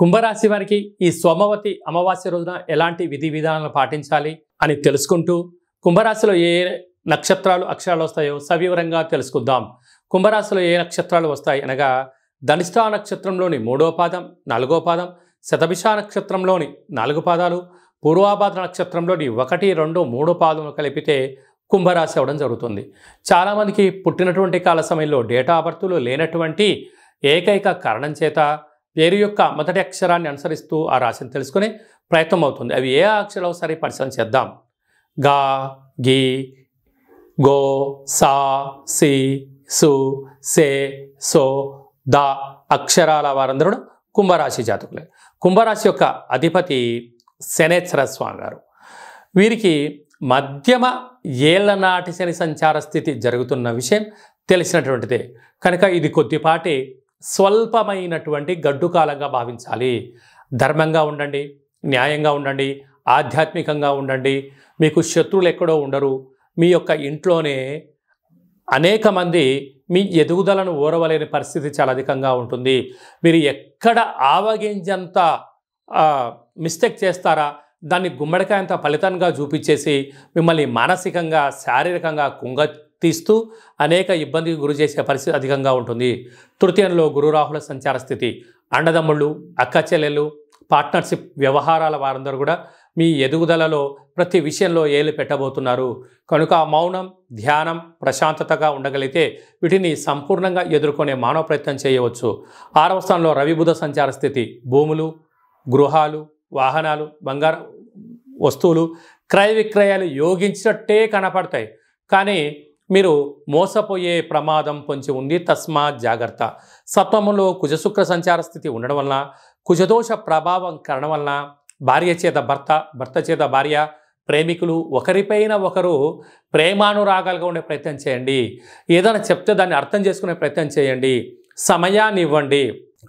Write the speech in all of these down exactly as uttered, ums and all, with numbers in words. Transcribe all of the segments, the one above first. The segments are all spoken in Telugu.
కుంభరాశి వారికి ఈ సోమవతి అమావాస్య రోజున ఎలాంటి విధి విధానాలను పాటించాలి అని తెలుసుకుంటూ కుంభరాశిలో ఏ నక్షత్రాలు అక్షరాలు వస్తాయో సవివరంగా తెలుసుకుందాం. కుంభరాశిలో ఏ నక్షత్రాలు వస్తాయి అనగా ధనిష్ఠా నక్షత్రంలోని మూడో పాదం, నాలుగో పాదం, శతభిష నక్షత్రంలోని నాలుగు పాదాలు, పూర్వాభాద్ర నక్షత్రంలోని ఒకటి రెండు మూడు పాదములు కలిపితే కుంభరాశి అవడం జరుగుతుంది. చాలామందికి పుట్టినటువంటి కాల సమయంలో డేటా ఆఫ్ బర్త్లు లేనటువంటి ఏకైక కారణం చేత పేరు యొక్క మొదటి అక్షరాన్ని అనుసరిస్తూ ఆ రాశిని తెలుసుకునే ప్రయత్నం అవుతుంది. అవి ఏ అక్షరాలు ఒకసారి పరిశీలన చేద్దాం. గా, గి, గో, సా, సి, సు, సే, సో, ద అక్షరాల వారందరూ కుంభరాశి జాతకులే. కుంభరాశి యొక్క అధిపతి శనేశ్వర స్వామి గారు. వీరికి మధ్యమ ఏళ్లనాటి శని సంచార స్థితి జరుగుతున్న విషయం తెలిసినటువంటిదే కనుక ఇది కొద్దిపాటి స్వల్పమైనటువంటి గడ్డు కాలంగా భావించాలి. ధర్మంగా ఉండండి, న్యాయంగా ఉండండి, ఆధ్యాత్మికంగా ఉండండి. మీకు శత్రువులు ఎక్కడో ఉండరు. మీ యొక్క ఇంట్లోనే అనేక మంది మీ ఎదుగుదలను ఓరవలేని పరిస్థితి చాలా అధికంగా ఉంటుంది. మీరు ఎక్కడ ఆవగింజంత మిస్టేక్ చేస్తారా దాన్ని గుమ్మడికాయంత ఫలితంగా చూపించేసి మిమ్మల్ని మానసికంగా శారీరకంగా కుంగ తీస్తూ అనేక ఇబ్బందికి గురి చేసే పరిస్థితి అధికంగా ఉంటుంది. తృతీయంలో గురు రాహుల సంచార స్థితి. అండదమ్ముళ్ళు, అక్క చెల్లెళ్ళు, పార్ట్నర్షిప్ వ్యవహారాల వారందరూ కూడా మీ ఎదుగుదలలో ప్రతి విషయంలో ఏలు పెట్టబోతున్నారు కనుక మౌనం, ధ్యానం, ప్రశాంతతగా ఉండగలిగితే వీటిని సంపూర్ణంగా ఎదుర్కొనే మానవ ప్రయత్నం చేయవచ్చు. ఆరవ స్థానంలో రవి బుధ సంచార స్థితి. భూములు, గృహాలు, వాహనాలు, బంగారు వస్తువులు, క్రయ విక్రయాలు యోగించినట్టే కనపడతాయి కానీ మీరు మోసపోయే ప్రమాదం పొంచి ఉంది. తస్మాత్ జాగ్రత్త. సప్తమంలో కుజశుక్ర సంచార స్థితి ఉండడం వలన, కుజదోష ప్రభావం కారణం వలన భార్య చేత భర్త, భర్త చేత భార్య, ప్రేమికులు ఒకరిపైన ఒకరు ప్రేమానురాగాలుగా ఉండే ప్రయత్నం చేయండి. ఏదైనా చెప్తే దాన్ని అర్థం చేసుకునే ప్రయత్నం చేయండి. సమయాన్ని ఇవ్వండి.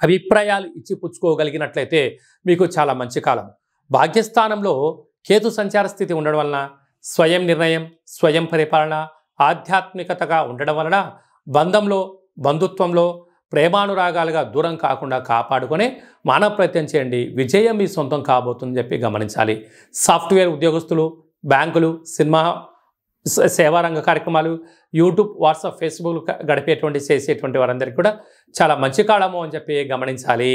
అభిప్రాయాలు ఇచ్చి పుచ్చుకోగలిగినట్లయితే మీకు చాలా మంచి కాలం. భాగ్యస్థానంలో కేతు సంచార స్థితి ఉండడం వలన స్వయం నిర్ణయం, స్వయం పరిపాలన, ఆధ్యాత్మికతగా ఉండడం వలన బంధంలో, బంధుత్వంలో ప్రేమానురాగాలుగా దూరం కాకుండా కాపాడుకునే మానవ ప్రయత్నం చేయండి. విజయం మీ సొంతం కాబోతుందని చెప్పి గమనించాలి. సాఫ్ట్వేర్ ఉద్యోగస్తులు, బ్యాంకులు, సినిమా సేవారంగ కార్యక్రమాలు, యూట్యూబ్, వాట్సాప్, ఫేస్బుక్ గడిపేటువంటి చేసేటువంటి వారందరికీ కూడా చాలా మంచి కాలము అని చెప్పి గమనించాలి.